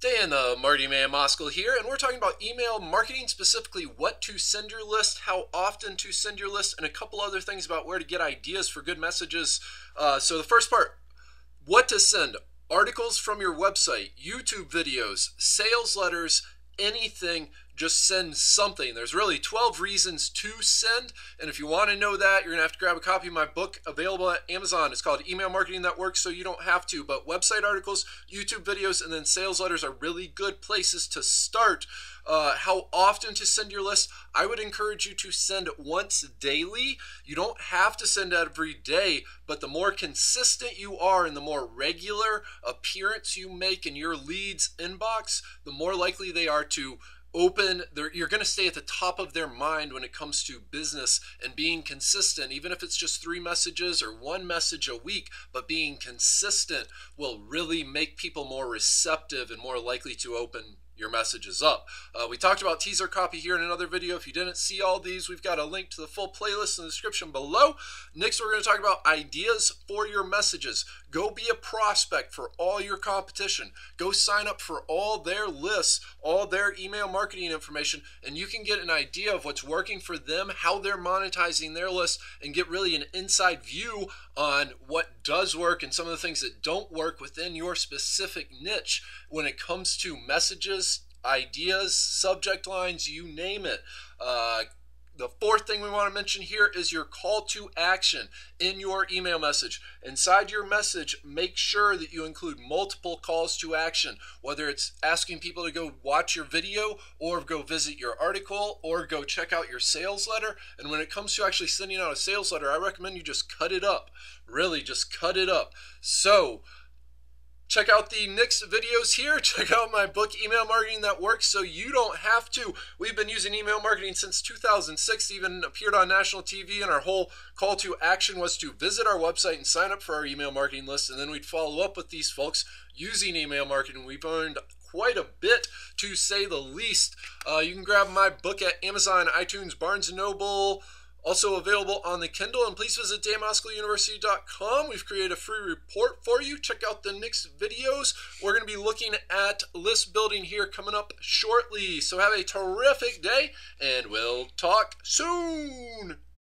Dan Marty Man Moskel here, and we're talking about email marketing, specifically what to send your list, how often to send your list, and a couple other things about where to get ideas for good messages. So the first part, what to send: articles from your website, YouTube videos, sales letters, anything. Just send something. There's really 12 reasons to send, and if you want to know that, you're gonna have to grab a copy of my book available at Amazon. It's called Email Marketing That Works, so you don't have to, but website articles, YouTube videos, and then sales letters are really good places to start. How often to send your list? I would encourage you to send once daily. You don't have to send every day, but the more consistent you are and the more regular appearance you make in your leads inbox, the more likely they are to open. You're going to stay at the top of their mind when it comes to business and being consistent, even if it's just 3 messages or 1 message a week, but being consistent will really make people more receptive and more likely to open your messages up. We talked about teaser copy here in another video. If you didn't see all these, we've got a link to the full playlist in the description below. Next, we're going to talk about ideas for your messages. Go be a prospect for all your competition. Go sign up for all their lists, all their email marketing information, and you can get an idea of what's working for them, how they're monetizing their list, and get really an inside view on what does work and some of the things that don't work within your specific niche when it comes to messages, ideas, subject lines, you name it. The fourth thing we want to mention here is your call to action in your email message. Inside your message, make sure that you include multiple calls to action, whether it's asking people to go watch your video or go visit your article or go check out your sales letter. And when it comes to actually sending out a sales letter, I recommend you just cut it up. Really, just cut it up. So check out the next videos here. Check out my book, Email Marketing That Works, so you don't have to. We've been using email marketing since 2006, even appeared on national TV, and our whole call to action was to visit our website and sign up for our email marketing list, and then we'd follow up with these folks using email marketing. We've earned quite a bit, to say the least. You can grab my book at Amazon, iTunes, Barnes & Noble, also available on the Kindle, and please visit danmoskeluniversity.com. We've created a free report for you. Check out the next videos. We're going to be looking at list building here coming up shortly. So have a terrific day, and we'll talk soon.